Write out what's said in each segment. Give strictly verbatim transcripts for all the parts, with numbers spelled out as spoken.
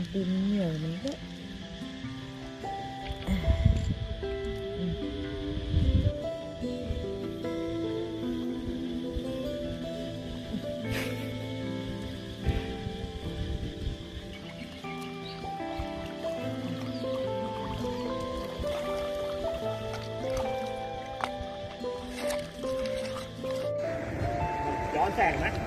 ăn pin nhiều lắm đấy. Hãy subscribe cho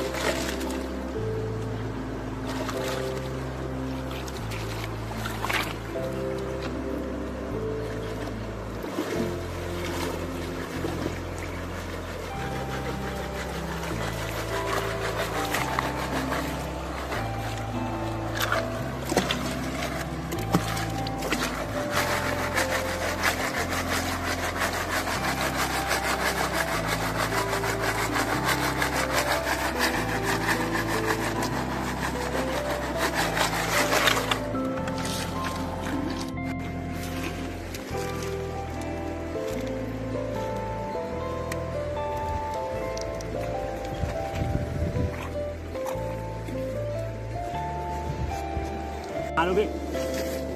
alo đi,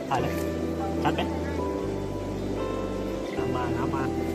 phải đấy, tắt đấy, làm mà làm mà.